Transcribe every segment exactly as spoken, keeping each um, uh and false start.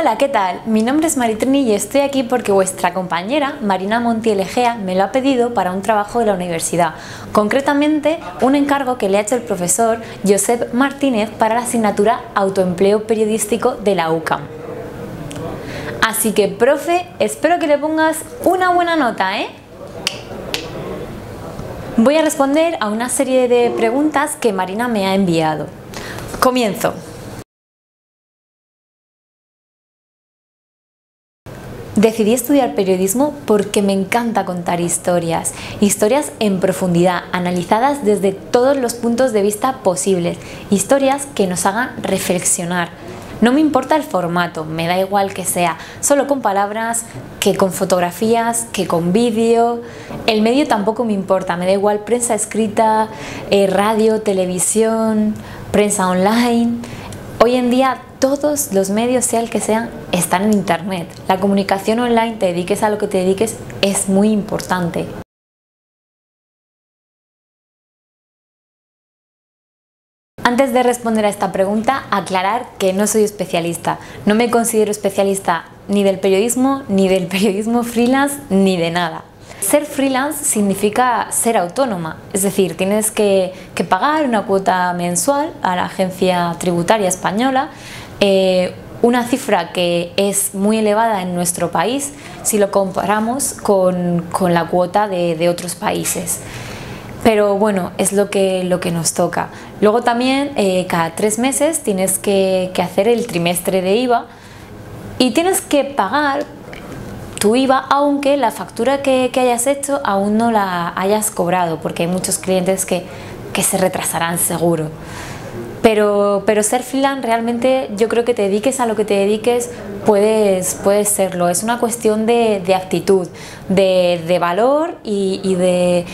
Hola, ¿qué tal? Mi nombre es Mari Trini y estoy aquí porque vuestra compañera Marina Montiel Egea me lo ha pedido para un trabajo de la universidad, concretamente un encargo que le ha hecho el profesor Josep Martínez para la asignatura Autoempleo Periodístico de la U CAM. Así que, profe, espero que le pongas una buena nota, ¿eh? Voy a responder a una serie de preguntas que Marina me ha enviado. Comienzo. Decidí estudiar periodismo porque me encanta contar historias, historias en profundidad, analizadas desde todos los puntos de vista posibles, historias que nos hagan reflexionar. No me importa el formato, me da igual que sea, solo con palabras, que con fotografías, que con vídeo. El medio tampoco me importa, me da igual prensa escrita, eh, radio, televisión, prensa online. Hoy en día todos los medios, sea el que sean, están en internet. La comunicación online, te dediques a lo que te dediques, es muy importante. Antes de responder a esta pregunta, aclarar que no soy especialista. No me considero especialista ni del periodismo, ni del periodismo freelance, ni de nada. Ser freelance significa ser autónoma, es decir, tienes que, que pagar una cuota mensual a la agencia tributaria española, eh, una cifra que es muy elevada en nuestro país si lo comparamos con, con la cuota de, de otros países. Pero bueno, es lo que, lo que nos toca. Luego también eh, cada tres meses tienes que, que hacer el trimestre de I V A y tienes que pagar tu I V A, aunque la factura que, que hayas hecho aún no la hayas cobrado, porque hay muchos clientes que, que se retrasarán seguro. Pero, pero ser freelance, realmente yo creo que te dediques a lo que te dediques, puedes, puedes serlo. Es una cuestión de, de actitud, de, de valor y, y de,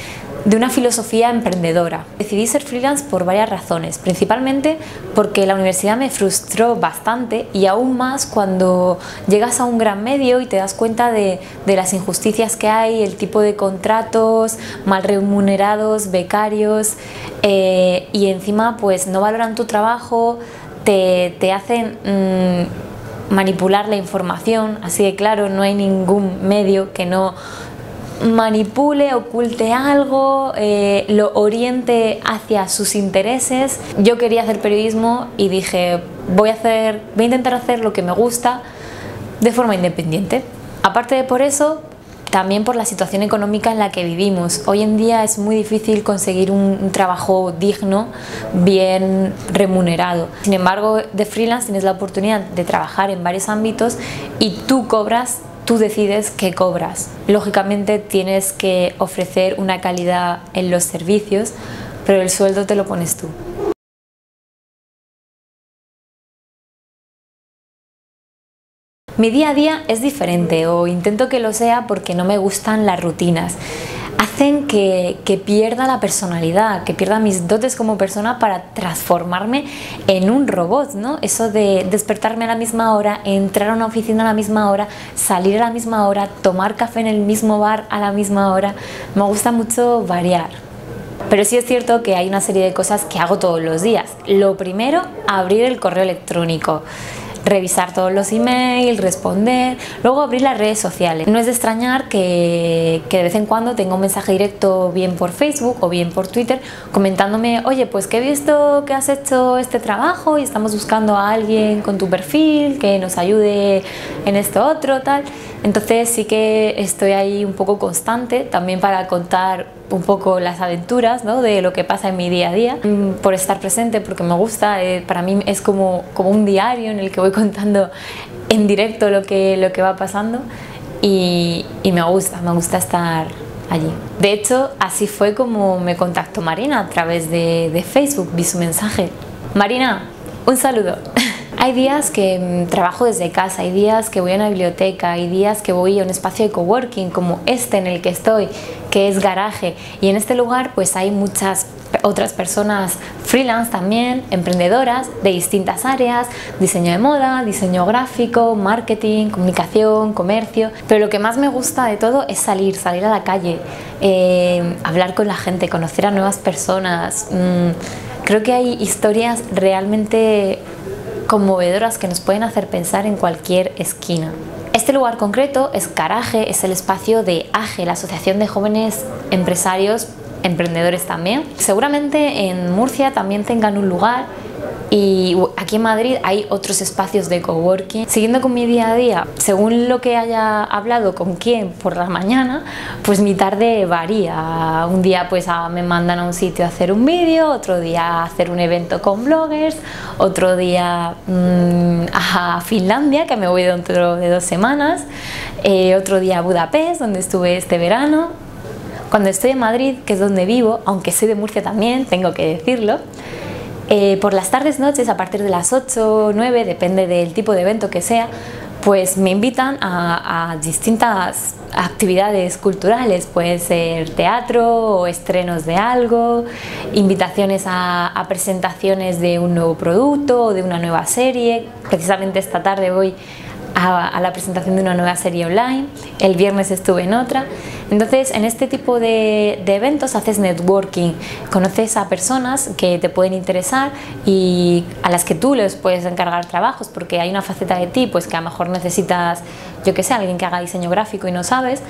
de una filosofía emprendedora. Decidí ser freelance por varias razones, principalmente porque la universidad me frustró bastante, y aún más cuando llegas a un gran medio y te das cuenta de, de las injusticias que hay, el tipo de contratos, mal remunerados, becarios, eh, y encima pues no valoran tu trabajo, te, te hacen mmm, manipular la información, así que claro, no hay ningún medio que no manipule, oculte algo, eh, lo oriente hacia sus intereses. Yo quería hacer periodismo y dije, voy a hacer, voy a intentar hacer lo que me gusta de forma independiente. Aparte de por eso, también por la situación económica en la que vivimos. Hoy en día es muy difícil conseguir un, un trabajo digno, bien remunerado. Sin embargo, de freelance tienes la oportunidad de trabajar en varios ámbitos y tú cobras, tú decides qué cobras. Lógicamente tienes que ofrecer una calidad en los servicios, pero el sueldo te lo pones tú. Mi día a día es diferente, o intento que lo sea, porque no me gustan las rutinas. Hacen que, que pierda la personalidad, que pierda mis dotes como persona para transformarme en un robot, ¿no? Eso de despertarme a la misma hora, entrar a una oficina a la misma hora, salir a la misma hora, tomar café en el mismo bar a la misma hora. Me gusta mucho variar. Pero sí es cierto que hay una serie de cosas que hago todos los días. Lo primero, abrir el correo electrónico. Revisar todos los emails, responder, luego abrir las redes sociales. No es de extrañar que, que de vez en cuando tenga un mensaje directo, bien por Facebook o bien por Twitter, comentándome, oye, pues que he visto que has hecho este trabajo y estamos buscando a alguien con tu perfil que nos ayude en esto otro, tal. Entonces sí que estoy ahí un poco constante, también para contar un poco las aventuras, ¿no?, de lo que pasa en mi día a día, por estar presente, porque me gusta. Eh, para mí es como, como un diario en el que voy contando en directo lo que, lo que va pasando, y, y me gusta, me gusta estar allí. De hecho, así fue como me contactó Marina a través de, de Facebook, vi su mensaje. Marina, un saludo. Hay días que trabajo desde casa, hay días que voy a una biblioteca, hay días que voy a un espacio de coworking como este en el que estoy, que es Garaje, y en este lugar pues hay muchas otras personas freelance también, emprendedoras de distintas áreas: diseño de moda, diseño gráfico, marketing, comunicación, comercio. Pero lo que más me gusta de todo es salir, salir a la calle, eh, hablar con la gente, conocer a nuevas personas. Mm, creo que hay historias realmente conmovedoras que nos pueden hacer pensar en cualquier esquina. Este lugar concreto es Garaje, es el espacio de A G E, la Asociación de Jóvenes Empresarios, Emprendedores también. Seguramente en Murcia también tengan un lugar y aquí en Madrid hay otros espacios de coworking. Siguiendo con mi día a día, según lo que haya hablado con quién por la mañana, pues mi tarde varía. Un día pues a, me mandan a un sitio a hacer un vídeo, otro día a hacer un evento con bloggers, otro día mmm, a Finlandia, que me voy dentro de dos semanas, eh, otro día a Budapest, donde estuve este verano. Cuando estoy en Madrid, que es donde vivo, aunque soy de Murcia también, tengo que decirlo, Eh, por las tardes, noches, a partir de las ocho o nueve, depende del tipo de evento que sea, pues me invitan a, a distintas actividades culturales. Puede ser teatro o estrenos de algo, invitaciones a, a presentaciones de un nuevo producto o de una nueva serie. Precisamente esta tarde voy a, a la presentación de una nueva serie online, el viernes estuve en otra. Entonces, en este tipo de, de eventos haces networking, conoces a personas que te pueden interesar y a las que tú les puedes encargar trabajos, porque hay una faceta de ti pues que a lo mejor necesitas, yo que sé, alguien que haga diseño gráfico y no sabes,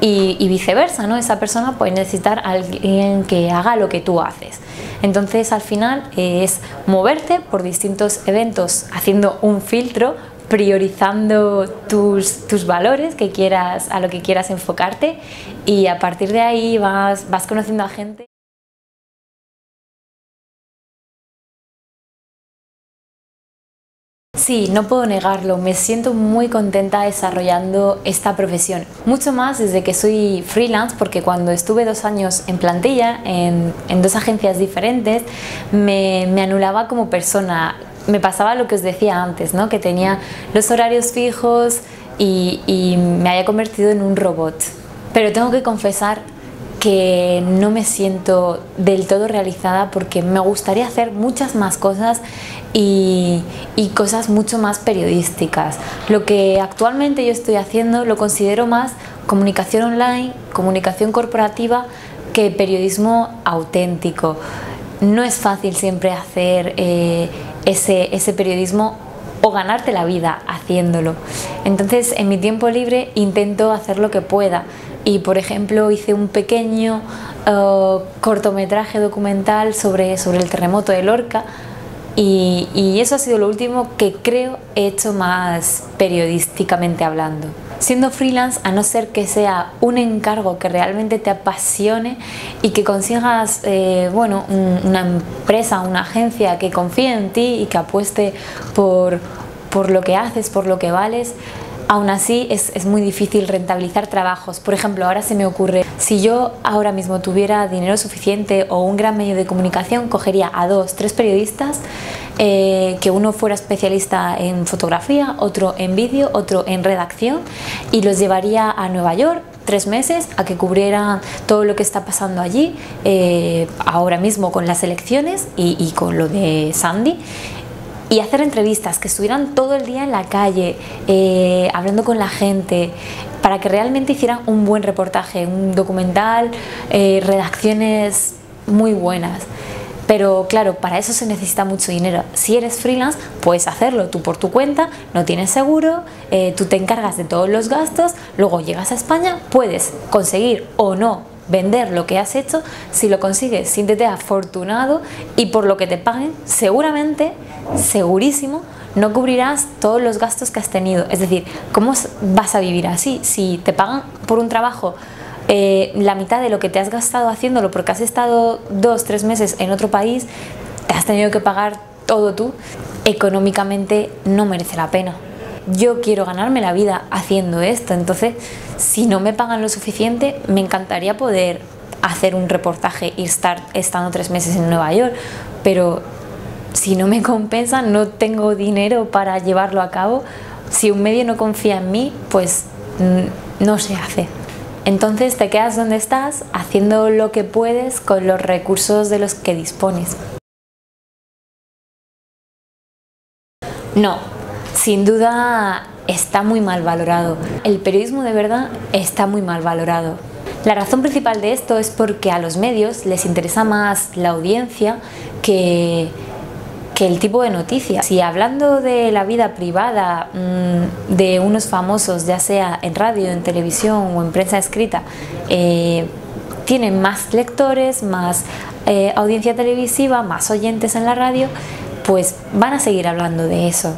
y, y viceversa, ¿no? Esa persona puede necesitar a alguien que haga lo que tú haces. Entonces, al final es moverte por distintos eventos haciendo un filtro, priorizando tus, tus valores que quieras, a lo que quieras enfocarte, y a partir de ahí vas, vas conociendo a gente. Sí, no puedo negarlo, me siento muy contenta desarrollando esta profesión, mucho más desde que soy freelance, porque cuando estuve dos años en plantilla, en, en dos agencias diferentes, me, me anulaba como persona. Me pasaba lo que os decía antes, ¿no? Que tenía los horarios fijos y, y me había convertido en un robot. Pero tengo que confesar que no me siento del todo realizada, porque me gustaría hacer muchas más cosas y, y cosas mucho más periodísticas. Lo que actualmente yo estoy haciendo lo considero más comunicación online, comunicación corporativa, que periodismo auténtico. No es fácil siempre hacer eh, Ese, ese periodismo o ganarte la vida haciéndolo. Entonces, en mi tiempo libre intento hacer lo que pueda, y por ejemplo hice un pequeño uh, cortometraje documental sobre, sobre el terremoto de Lorca, y, y eso ha sido lo último que creo he hecho más periodísticamente hablando. Siendo freelance, a no ser que sea un encargo que realmente te apasione y que consigas eh, bueno, un, una empresa, una agencia que confíe en ti y que apueste por, por lo que haces, por lo que vales, aún así es, es muy difícil rentabilizar trabajos. Por ejemplo, ahora se me ocurre, si yo ahora mismo tuviera dinero suficiente o un gran medio de comunicación, cogería a dos, tres periodistas, Eh, que uno fuera especialista en fotografía, otro en vídeo, otro en redacción, y los llevaría a Nueva York tres meses a que cubrieran todo lo que está pasando allí, eh, ahora mismo con las elecciones y, y con lo de Sandy, y hacer entrevistas, que estuvieran todo el día en la calle, eh, hablando con la gente, para que realmente hicieran un buen reportaje, un documental, eh, redacciones muy buenas. Pero claro, para eso se necesita mucho dinero. Si eres freelance, puedes hacerlo tú por tu cuenta, no tienes seguro, eh, tú te encargas de todos los gastos, luego llegas a España, puedes conseguir o no vender lo que has hecho. Si lo consigues, siéntete afortunado, y por lo que te paguen, seguramente, segurísimo, no cubrirás todos los gastos que has tenido. Es decir, ¿cómo vas a vivir así? Si te pagan por un trabajo Eh, la mitad de lo que te has gastado haciéndolo, porque has estado dos, tres meses en otro país, te has tenido que pagar todo tú, económicamente no merece la pena. Yo quiero ganarme la vida haciendo esto, entonces si no me pagan lo suficiente, me encantaría poder hacer un reportaje y estar estando tres meses en Nueva York, pero si no me compensan, no tengo dinero para llevarlo a cabo. Si un medio no confía en mí, pues no se hace. Entonces te quedas donde estás, haciendo lo que puedes con los recursos de los que dispones. No, sin duda está muy mal valorado. El periodismo de verdad está muy mal valorado. La razón principal de esto es porque a los medios les interesa más la audiencia que... que el tipo de noticia. Si hablando de la vida privada mmm, de unos famosos, ya sea en radio, en televisión o en prensa escrita, eh, tienen más lectores, más eh, audiencia televisiva, más oyentes en la radio, pues van a seguir hablando de eso.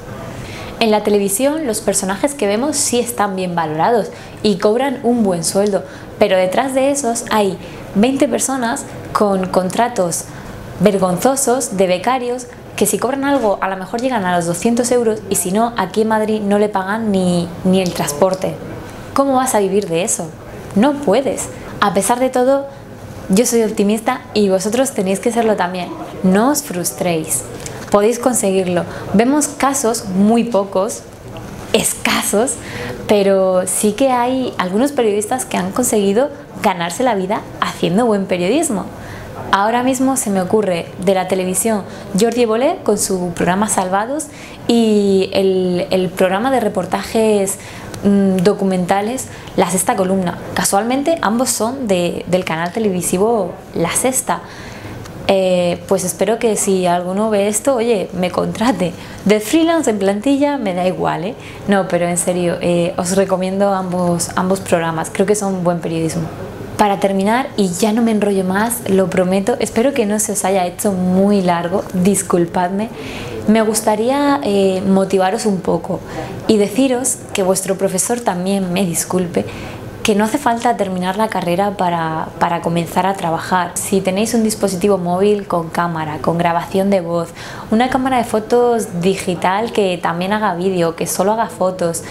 En la televisión los personajes que vemos sí están bien valorados y cobran un buen sueldo, pero detrás de esos hay veinte personas con contratos vergonzosos de becarios que si cobran algo a lo mejor llegan a los doscientos euros y si no, aquí en Madrid no le pagan ni, ni el transporte. ¿Cómo vas a vivir de eso? No puedes. A pesar de todo, yo soy optimista y vosotros tenéis que serlo también. No os frustréis. Podéis conseguirlo. Vemos casos muy pocos, escasos, pero sí que hay algunos periodistas que han conseguido ganarse la vida haciendo buen periodismo. Ahora mismo se me ocurre de la televisión Jordi Évole con su programa Salvados y el, el programa de reportajes mmm, documentales La Sexta Columna. Casualmente ambos son de, del canal televisivo La Sexta. Eh, pues espero que si alguno ve esto, oye, me contrate. De freelance en plantilla me da igual, ¿eh? No, pero en serio, eh, os recomiendo ambos, ambos programas, creo que son buen periodismo. Para terminar, y ya no me enrollo más, lo prometo, espero que no se os haya hecho muy largo, disculpadme. Me gustaría eh, motivaros un poco y deciros que vuestro profesor también me disculpe, que no hace falta terminar la carrera para, para comenzar a trabajar. Si tenéis un dispositivo móvil con cámara, con grabación de voz, una cámara de fotos digital que también haga vídeo, que solo haga fotos,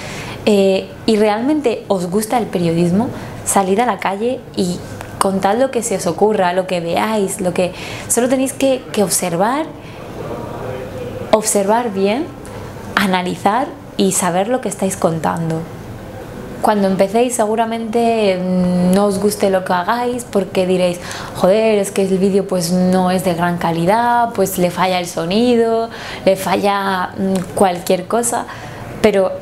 eh, y realmente os gusta el periodismo, salid a la calle y contad lo que se os ocurra, lo que veáis, lo que... Solo tenéis que, que observar, observar bien, analizar y saber lo que estáis contando. Cuando empecéis seguramente no os guste lo que hagáis porque diréis, joder, es que el vídeo pues no es de gran calidad, pues le falla el sonido, le falla cualquier cosa, pero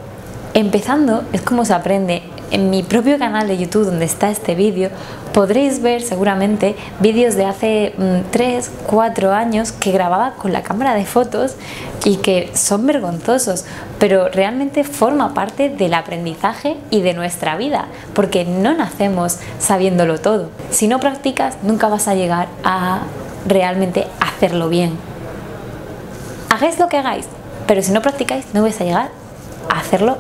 empezando es como se aprende. En mi propio canal de YouTube donde está este vídeo podréis ver seguramente vídeos de hace tres, cuatro años que grababa con la cámara de fotos y que son vergonzosos, pero realmente forma parte del aprendizaje y de nuestra vida, porque no nacemos sabiéndolo todo. Si no practicas, nunca vas a llegar a realmente hacerlo bien. Hagáis lo que hagáis, pero si no practicáis, no vais a llegar a hacerlo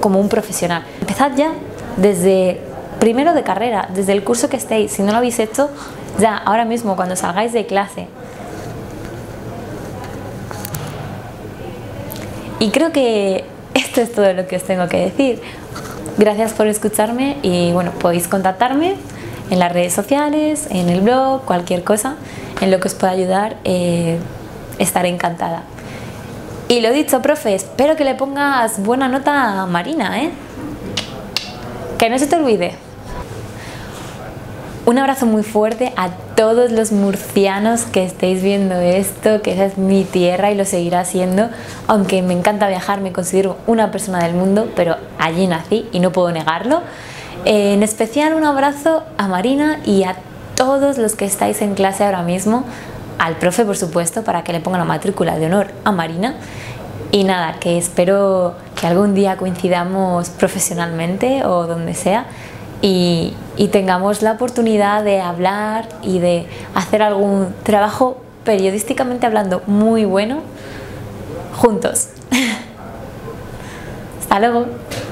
como un profesional. Empezad ya desde primero de carrera, desde el curso que estéis. Si no lo habéis hecho, ya ahora mismo cuando salgáis de clase. Y creo que esto es todo lo que os tengo que decir. Gracias por escucharme y bueno, podéis contactarme en las redes sociales, en el blog, cualquier cosa, en lo que os pueda ayudar, eh, estaré encantada. Y lo dicho, profe, espero que le pongas buena nota a Marina, ¿eh? Que no se te olvide. Un abrazo muy fuerte a todos los murcianos que estéis viendo esto, que esa es mi tierra y lo seguirá siendo, aunque me encanta viajar, me considero una persona del mundo, pero allí nací y no puedo negarlo. En especial un abrazo a Marina y a todos los que estáis en clase ahora mismo, al profe por supuesto, para que le ponga la matrícula de honor a Marina. Y nada, que espero que algún día coincidamos profesionalmente o donde sea, Y, y tengamos la oportunidad de hablar y de hacer algún trabajo periodísticamente hablando muy bueno juntos. Hasta luego.